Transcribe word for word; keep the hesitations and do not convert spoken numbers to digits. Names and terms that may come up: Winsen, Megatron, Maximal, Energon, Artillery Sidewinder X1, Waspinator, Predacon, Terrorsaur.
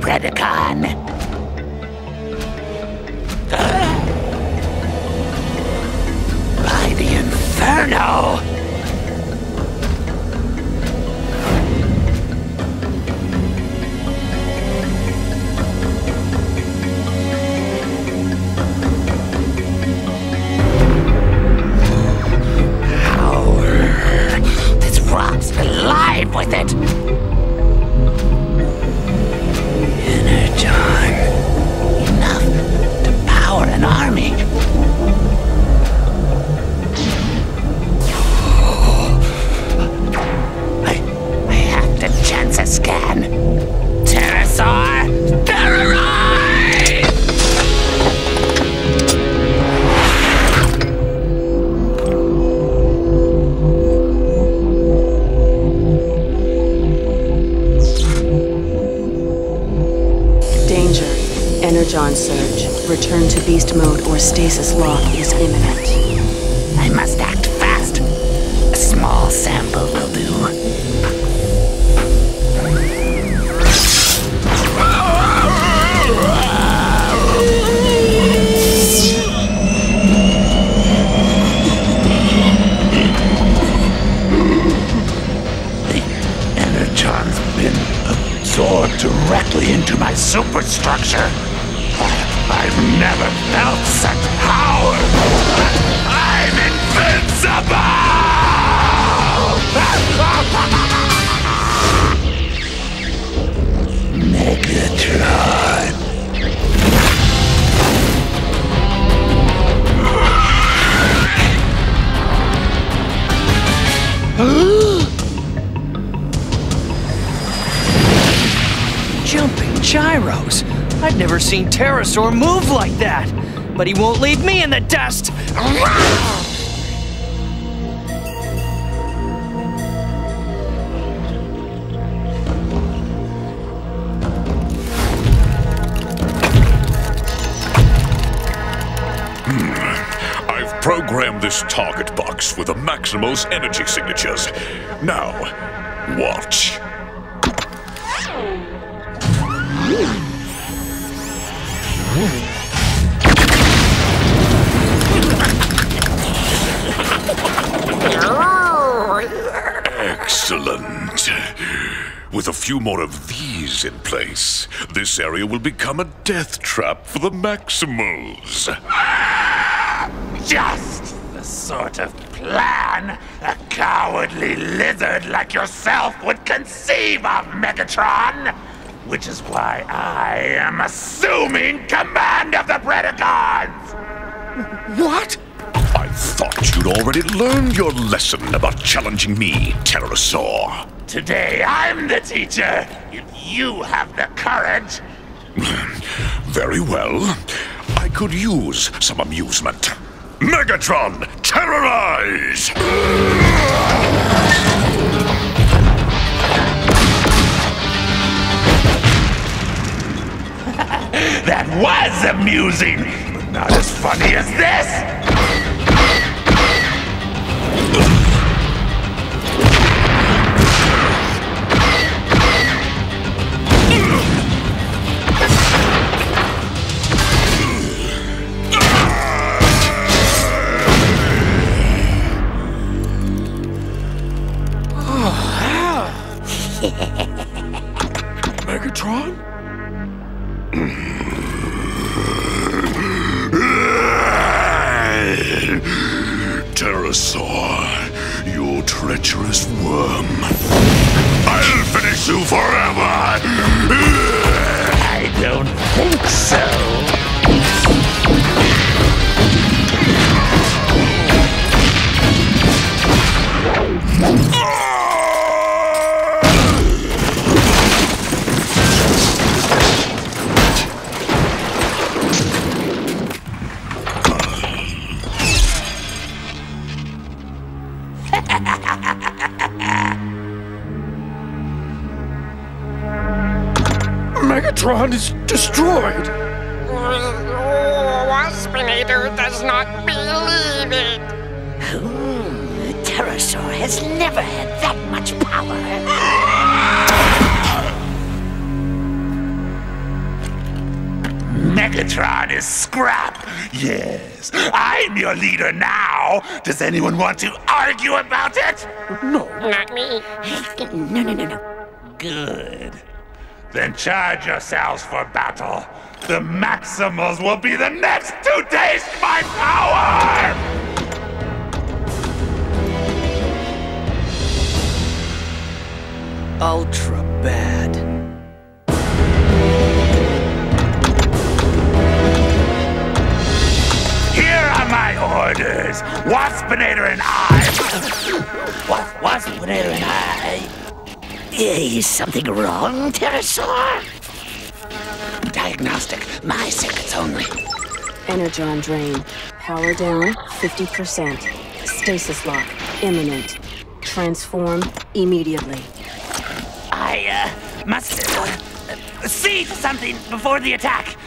that Predacon. Uh, by the Inferno! With it. Energon. Enough to power an army. I, I have to chance a scan. Terrorsaur, Energon surge. Return to beast mode or stasis lock is imminent. I must act fast. A small sample will do. The Energon's been absorbed directly into my superstructure. I've never felt such power! I'm invincible! Megatron. Jumping gyros! I've never seen Terrorsaur move like that, but he won't leave me in the dust! Hmm. I've programmed this target box with the Maximal's energy signatures. Now, watch. Excellent. With a few more of these in place, this area will become a death trap for the Maximals. Just the sort of plan a cowardly lizard like yourself would conceive of, Megatron! Which is why I am assuming command of the Predacons! What? I thought you'd already learned your lesson about challenging me, Terrorsaur. Today I'm the teacher, if you have the courage. Very well. I could use some amusement. Megatron, terrorize! That was amusing, but not as funny as this! Oh, Megatron? Terrorsaur, you treacherous worm. I'll finish you forever! I don't think so. Megatron is destroyed! Waspinator does not believe it! Hmm, the Terrorsaur has never had that much power! Megatron is scrap. Yes, I'm your leader now. Does anyone want to argue about it? No. Not me. No, no, no, no. Good. Then charge yourselves for battle. The Maximals will be the next to taste my power! Ultra bad. Here are my orders. Waspinator and I. What? Waspinator and I? Is something wrong, Terrorsaur? Diagnostic. My seconds only. Energon drain. Power down fifty percent. Stasis lock imminent. Transform immediately. I uh, must uh, see something before the attack.